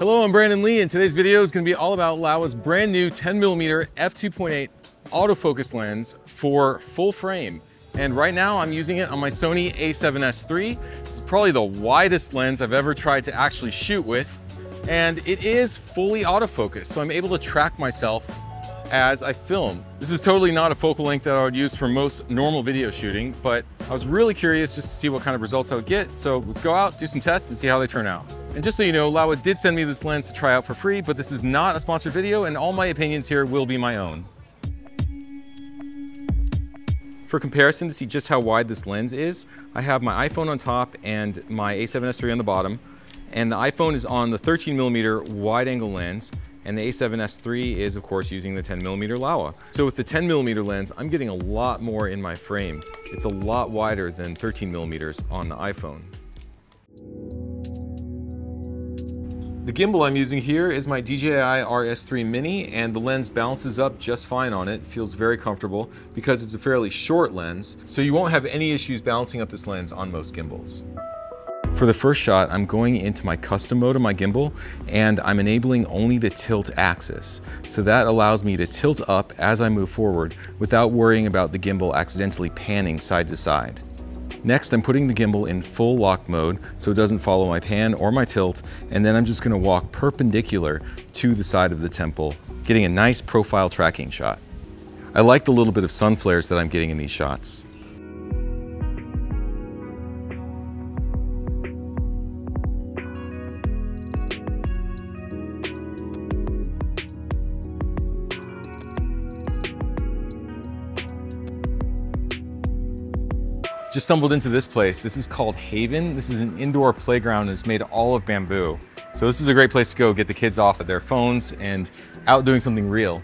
Hello, I'm Brandon Li, and today's video is going to be all about Laowa's brand new 10mm f2.8 autofocus lens for full frame. And right now I'm using it on my Sony A7S III. This is probably the widest lens I've ever tried to actually shoot with. And it is fully autofocus, so I'm able to track myself as I film. This is totally not a focal length that I would use for most normal video shooting, but I was really curious just to see what kind of results I would get. So let's go out, do some tests, and see how they turn out. And just so you know, Laowa did send me this lens to try out for free, but this is not a sponsored video, and all my opinions here will be my own. For comparison, to see just how wide this lens is, I have my iPhone on top and my A7S III on the bottom, and the iPhone is on the 13mm wide-angle lens, and the A7S III is, of course, using the 10mm Laowa. So with the 10mm lens, I'm getting a lot more in my frame. It's a lot wider than 13mm on the iPhone. The gimbal I'm using here is my DJI RS3 Mini, and the lens balances up just fine on it. It feels very comfortable because it's a fairly short lens, so you won't have any issues balancing up this lens on most gimbals. For the first shot, I'm going into my custom mode of my gimbal, and I'm enabling only the tilt axis. So that allows me to tilt up as I move forward without worrying about the gimbal accidentally panning side to side. Next, I'm putting the gimbal in full lock mode so it doesn't follow my pan or my tilt, and then I'm just going to walk perpendicular to the side of the temple, getting a nice profile tracking shot. I like the little bit of sun flares that I'm getting in these shots. Just stumbled into this place. This is called Haven. This is an indoor playground that's made all of bamboo. So this is a great place to go get the kids off of their phones and out doing something real.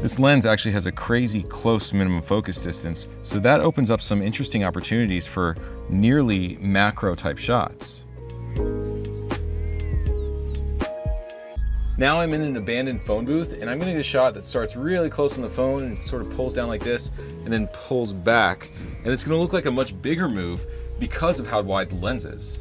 This lens actually has a crazy close minimum focus distance, so that opens up some interesting opportunities for nearly macro type shots. Now I'm in an abandoned phone booth, and I'm getting a shot that starts really close on the phone and sort of pulls down like this and then pulls back. And it's going to look like a much bigger move because of how wide the lens is.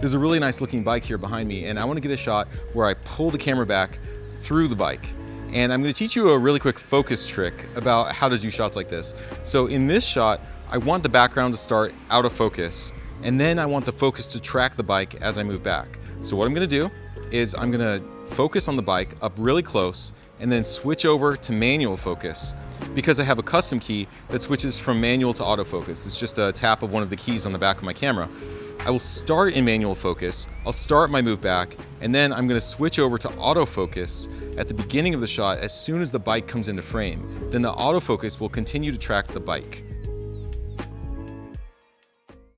There's a really nice looking bike here behind me, and I want to get a shot where I pull the camera back through the bike. And I'm going to teach you a really quick focus trick about how to do shots like this. So in this shot, I want the background to start out of focus, and then I want the focus to track the bike as I move back. So what I'm going to do is I'm going to focus on the bike up really close and then switch over to manual focus, because I have a custom key that switches from manual to autofocus. It's just a tap of one of the keys on the back of my camera. I will start in manual focus, I'll start my move back, and then I'm going to switch over to autofocus at the beginning of the shot as soon as the bike comes into frame. Then the autofocus will continue to track the bike.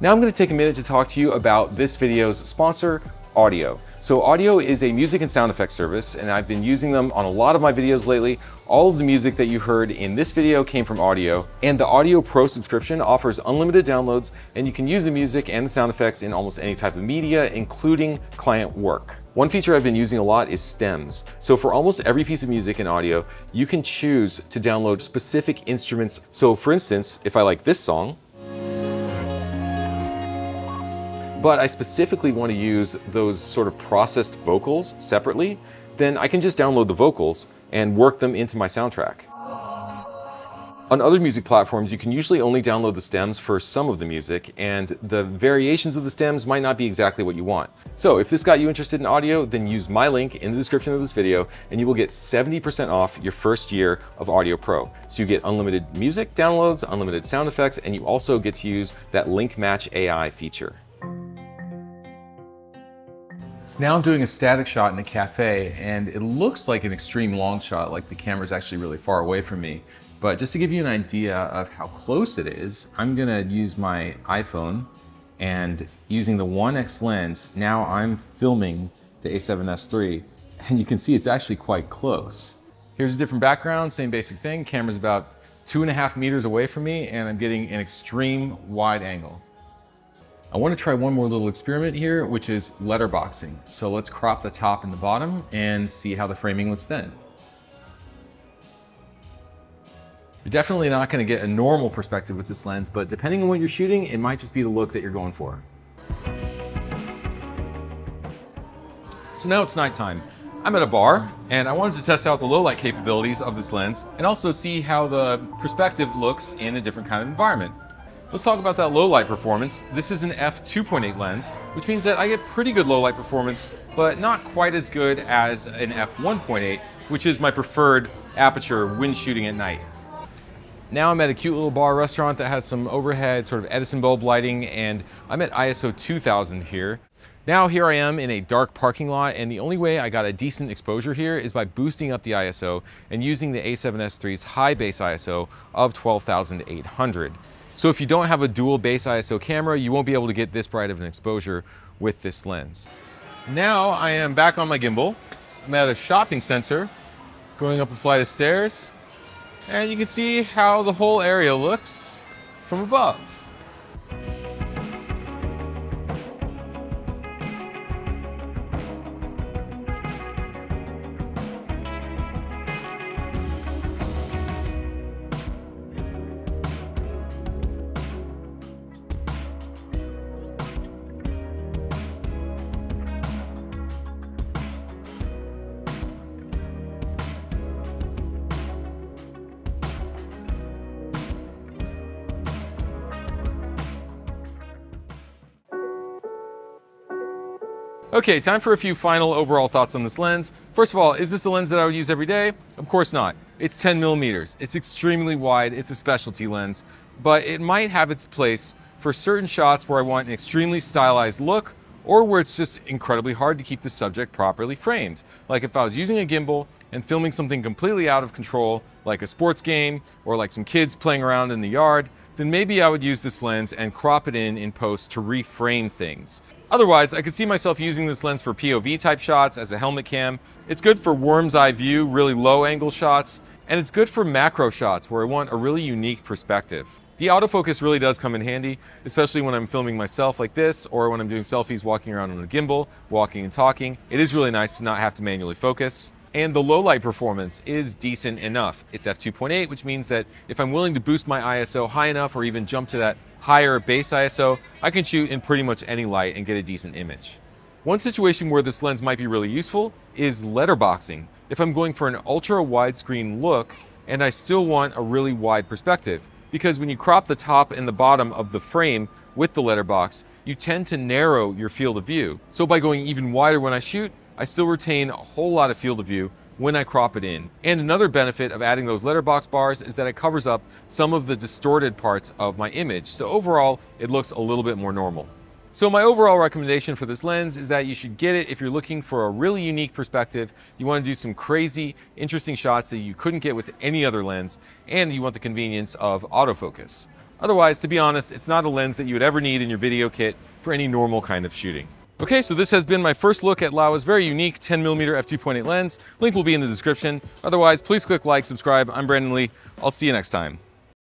Now I'm going to take a minute to talk to you about this video's sponsor, Audio. So Audio is a music and sound effects service, and I've been using them on a lot of my videos lately. All of the music that you heard in this video came from Audio, and the Audio Pro subscription offers unlimited downloads, and you can use the music and the sound effects in almost any type of media, including client work. One feature I've been using a lot is stems. So for almost every piece of music in Audio, you can choose to download specific instruments. So for instance, if I like this song, but I specifically want to use those sort of processed vocals separately, then I can just download the vocals and work them into my soundtrack. On other music platforms, you can usually only download the stems for some of the music, and the variations of the stems might not be exactly what you want. So if this got you interested in Audio, then use my link in the description of this video, and you will get 70% off your first year of Audio Pro. So you get unlimited music downloads, unlimited sound effects, and you also get to use that Link Match AI feature. Now I'm doing a static shot in a cafe, and it looks like an extreme long shot, like the camera's actually really far away from me. But just to give you an idea of how close it is, I'm gonna use my iPhone, and using the 1x lens, now I'm filming the A7S III, and you can see it's actually quite close. Here's a different background, same basic thing. Camera's about 2.5 meters away from me, and I'm getting an extreme wide angle. I want to try one more little experiment here, which is letterboxing. So let's crop the top and the bottom and see how the framing looks then. You're definitely not going to get a normal perspective with this lens, but depending on what you're shooting, it might just be the look that you're going for. So now it's nighttime. I'm at a bar and I wanted to test out the low light capabilities of this lens and also see how the perspective looks in a different kind of environment. Let's talk about that low light performance. This is an f2.8 lens, which means that I get pretty good low light performance, but not quite as good as an f1.8, which is my preferred aperture when shooting at night. Now I'm at a cute little bar restaurant that has some overhead sort of Edison bulb lighting, and I'm at ISO 2000 here. Now here I am in a dark parking lot, and the only way I got a decent exposure here is by boosting up the ISO and using the A7S III's high base ISO of 12,800. So if you don't have a dual base ISO camera, you won't be able to get this bright of an exposure with this lens. Now I am back on my gimbal. I'm at a shopping center, going up a flight of stairs. And you can see how the whole area looks from above. Okay, time for a few final overall thoughts on this lens. First of all, is this a lens that I would use every day? Of course not. It's 10 millimeters. It's extremely wide. It's a specialty lens, but it might have its place for certain shots where I want an extremely stylized look or where it's just incredibly hard to keep the subject properly framed. Like if I was using a gimbal and filming something completely out of control, like a sports game or like some kids playing around in the yard, then maybe I would use this lens and crop it in post to reframe things. Otherwise, I could see myself using this lens for POV type shots as a helmet cam. It's good for worm's eye view, really low angle shots, and it's good for macro shots where I want a really unique perspective. The autofocus really does come in handy, especially when I'm filming myself like this or when I'm doing selfies walking around on a gimbal, walking and talking. It is really nice to not have to manually focus. And the low light performance is decent enough. It's f2.8, which means that if I'm willing to boost my ISO high enough or even jump to that higher base ISO, I can shoot in pretty much any light and get a decent image. One situation where this lens might be really useful is letterboxing. If I'm going for an ultra widescreen look and I still want a really wide perspective, because when you crop the top and the bottom of the frame with the letterbox, you tend to narrow your field of view. So by going even wider when I shoot, I still retain a whole lot of field of view when I crop it in. And another benefit of adding those letterbox bars is that it covers up some of the distorted parts of my image. So overall, it looks a little bit more normal. So my overall recommendation for this lens is that you should get it if you're looking for a really unique perspective, you want to do some crazy, interesting shots that you couldn't get with any other lens, and you want the convenience of autofocus. Otherwise, to be honest, it's not a lens that you would ever need in your video kit for any normal kind of shooting. Okay, so this has been my first look at Laowa's very unique 10mm f2.8 lens. Link will be in the description. Otherwise, please click like, subscribe. I'm Brandon Li. I'll see you next time.